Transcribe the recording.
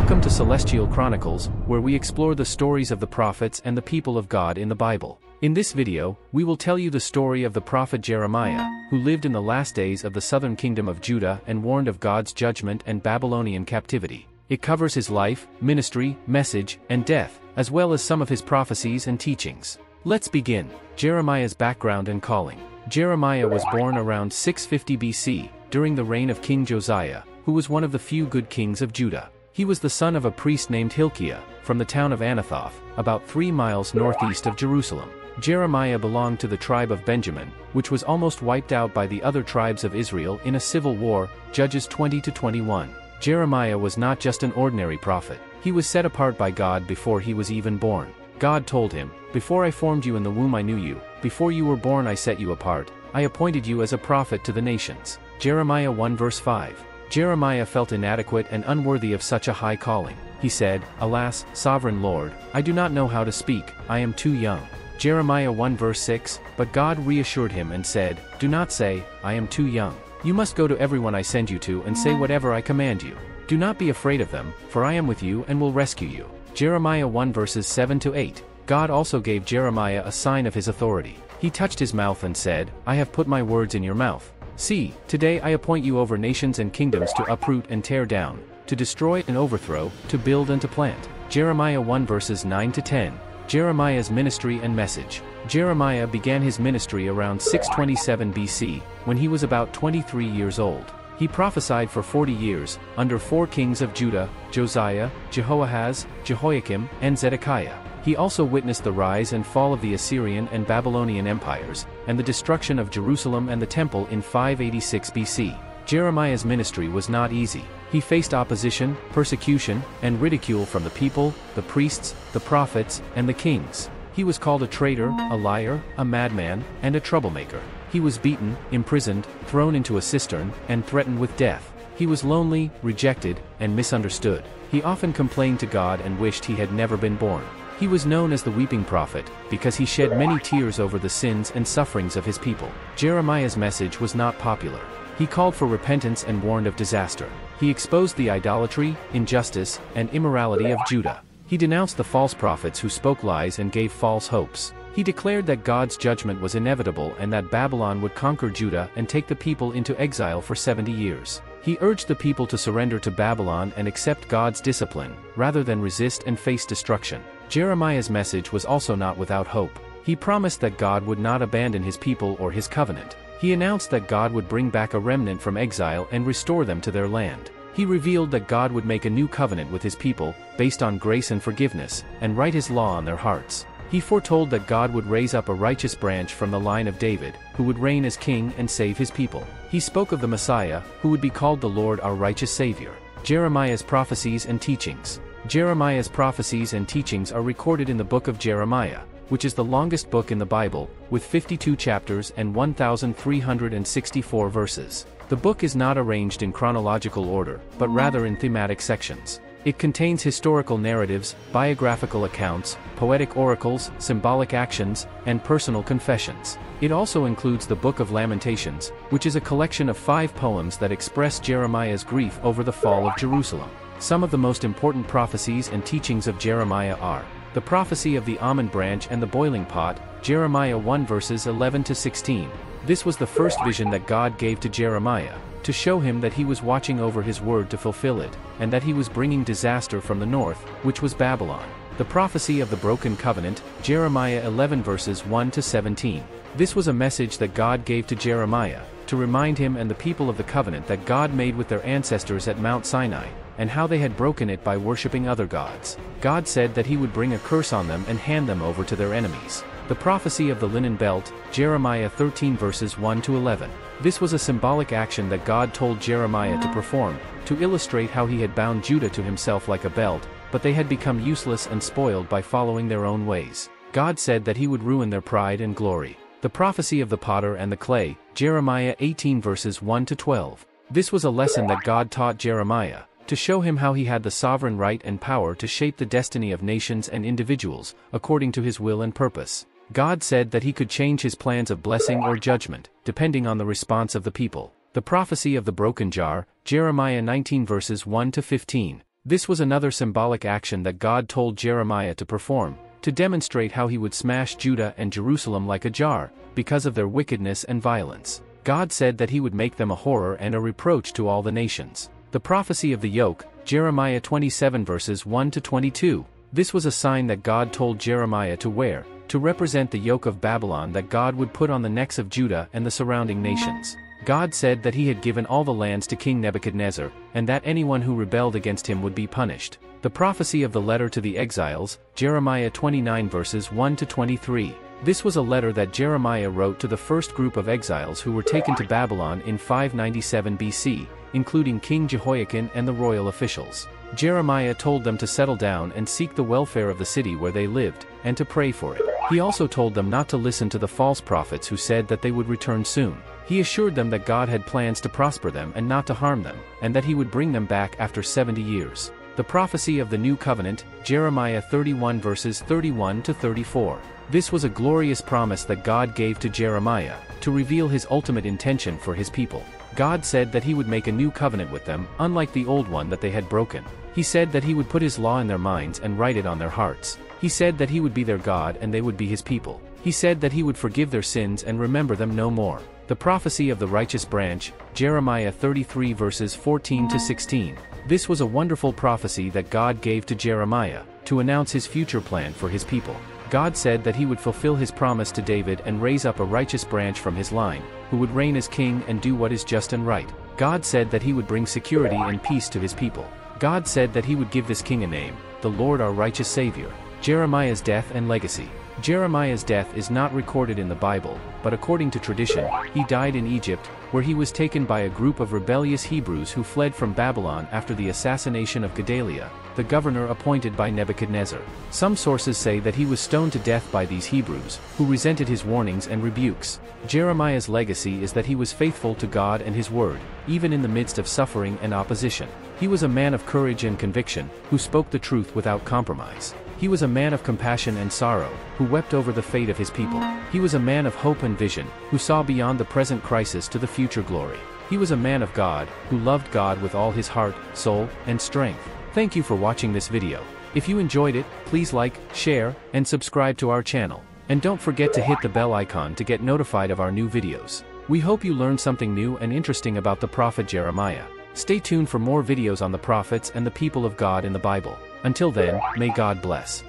Welcome to Celestial Chronicles, where we explore the stories of the prophets and the people of God in the Bible. In this video, we will tell you the story of the prophet Jeremiah, who lived in the last days of the southern kingdom of Judah and warned of God's judgment and Babylonian captivity. It covers his life, ministry, message, and death, as well as some of his prophecies and teachings. Let's begin. Jeremiah's background and calling. Jeremiah was born around 650 BC, during the reign of King Josiah, who was one of the few good kings of Judah. He was the son of a priest named Hilkiah, from the town of Anathoth, about 3 miles northeast of Jerusalem. Jeremiah belonged to the tribe of Benjamin, which was almost wiped out by the other tribes of Israel in a civil war, Judges 20-21. Jeremiah was not just an ordinary prophet. He was set apart by God before he was even born. God told him, "Before I formed you in the womb I knew you, before you were born I set you apart, I appointed you as a prophet to the nations." Jeremiah 1:5. Jeremiah felt inadequate and unworthy of such a high calling. He said, "Alas, sovereign Lord, I do not know how to speak, I am too young." Jeremiah 1:6, but God reassured him and said, "Do not say, I am too young. You must go to everyone I send you to and say whatever I command you. Do not be afraid of them, for I am with you and will rescue you." Jeremiah 1:7-8. God also gave Jeremiah a sign of his authority. He touched his mouth and said, "I have put my words in your mouth. See, today I appoint you over nations and kingdoms to uproot and tear down, to destroy and overthrow, to build and to plant." Jeremiah 1:9-10. Jeremiah's ministry and message. Jeremiah began his ministry around 627 BC, when he was about 23 years old. He prophesied for 40 years, under 4 kings of Judah, Josiah, Jehoahaz, Jehoiakim, and Zedekiah. He also witnessed the rise and fall of the Assyrian and Babylonian empires, and the destruction of Jerusalem and the temple in 586 BC. Jeremiah's ministry was not easy. He faced opposition, persecution, and ridicule from the people, the priests, the prophets, and the kings. He was called a traitor, a liar, a madman, and a troublemaker. He was beaten, imprisoned, thrown into a cistern, and threatened with death. He was lonely, rejected, and misunderstood. He often complained to God and wished he had never been born. He was known as the weeping prophet, because he shed many tears over the sins and sufferings of his people. Jeremiah's message was not popular. He called for repentance and warned of disaster. He exposed the idolatry, injustice, and immorality of Judah. He denounced the false prophets who spoke lies and gave false hopes. He declared that God's judgment was inevitable and that Babylon would conquer Judah and take the people into exile for 70 years. He urged the people to surrender to Babylon and accept God's discipline, rather than resist and face destruction. Jeremiah's message was also not without hope. He promised that God would not abandon his people or his covenant. He announced that God would bring back a remnant from exile and restore them to their land. He revealed that God would make a new covenant with his people, based on grace and forgiveness, and write his law on their hearts. He foretold that God would raise up a righteous branch from the line of David, who would reign as king and save his people. He spoke of the Messiah, who would be called the Lord our righteous Savior. Jeremiah's prophecies and teachings. Jeremiah's prophecies and teachings are recorded in the book of Jeremiah, which is the longest book in the Bible, with 52 chapters and 1,364 verses. The book is not arranged in chronological order, but rather in thematic sections. It contains historical narratives, biographical accounts, poetic oracles, symbolic actions, and personal confessions. It also includes the Book of Lamentations, which is a collection of 5 poems that express Jeremiah's grief over the fall of Jerusalem. Some of the most important prophecies and teachings of Jeremiah are the prophecy of the almond branch and the boiling pot, Jeremiah 1:11-16. This was the first vision that God gave to Jeremiah, to show him that he was watching over his word to fulfill it, and that he was bringing disaster from the north, which was Babylon. The prophecy of the broken covenant, Jeremiah 11:1-17. This was a message that God gave to Jeremiah, to remind him and the people of the covenant that God made with their ancestors at Mount Sinai, and how they had broken it by worshiping other gods. God said that he would bring a curse on them and hand them over to their enemies. The prophecy of the linen belt, Jeremiah 13:1-11. This was a symbolic action that God told Jeremiah to perform, to illustrate how he had bound Judah to himself like a belt, but they had become useless and spoiled by following their own ways. God said that he would ruin their pride and glory. The prophecy of the potter and the clay, Jeremiah 18:1-12. This was a lesson that God taught Jeremiah, to show him how he had the sovereign right and power to shape the destiny of nations and individuals, according to his will and purpose. God said that he could change his plans of blessing or judgment, depending on the response of the people. The prophecy of the broken jar, Jeremiah 19:1-15. This was another symbolic action that God told Jeremiah to perform, to demonstrate how he would smash Judah and Jerusalem like a jar, because of their wickedness and violence. God said that he would make them a horror and a reproach to all the nations. The prophecy of the yoke, Jeremiah 27 verses 1 to 22. This was a sign that God told Jeremiah to wear, to represent the yoke of Babylon that God would put on the necks of Judah and the surrounding nations. God said that he had given all the lands to King Nebuchadnezzar, and that anyone who rebelled against him would be punished. The prophecy of the letter to the exiles, Jeremiah 29 verses 1 to 23. This was a letter that Jeremiah wrote to the first group of exiles who were taken to Babylon in 597 BC, including King Jehoiakim and the royal officials. Jeremiah told them to settle down and seek the welfare of the city where they lived, and to pray for it. He also told them not to listen to the false prophets who said that they would return soon. He assured them that God had plans to prosper them and not to harm them, and that he would bring them back after 70 years. The prophecy of the New Covenant, Jeremiah 31 verses 31 to 34. This was a glorious promise that God gave to Jeremiah, to reveal his ultimate intention for his people. God said that he would make a new covenant with them, unlike the old one that they had broken. He said that he would put his law in their minds and write it on their hearts. He said that he would be their God and they would be his people. He said that he would forgive their sins and remember them no more. The prophecy of the righteous branch, Jeremiah 33 verses 14 to 16. This was a wonderful prophecy that God gave to Jeremiah, to announce his future plan for his people. God said that he would fulfill his promise to David and raise up a righteous branch from his line, who would reign as king and do what is just and right. God said that he would bring security and peace to his people. God said that he would give this king a name, the Lord our righteous Savior. Jeremiah's death and legacy. Jeremiah's death is not recorded in the Bible, but according to tradition, he died in Egypt, where he was taken by a group of rebellious Hebrews who fled from Babylon after the assassination of Gedaliah, the governor appointed by Nebuchadnezzar. Some sources say that he was stoned to death by these Hebrews, who resented his warnings and rebukes. Jeremiah's legacy is that he was faithful to God and his word, even in the midst of suffering and opposition. He was a man of courage and conviction, who spoke the truth without compromise. He was a man of compassion and sorrow, who wept over the fate of his people. He was a man of hope and vision, who saw beyond the present crisis to the future glory. He was a man of God, who loved God with all his heart, soul, and strength. Thank you for watching this video. If you enjoyed it, please like, share, and subscribe to our channel. And don't forget to hit the bell icon to get notified of our new videos. We hope you learned something new and interesting about the prophet Jeremiah. Stay tuned for more videos on the prophets and the people of God in the Bible. Until then, may God bless.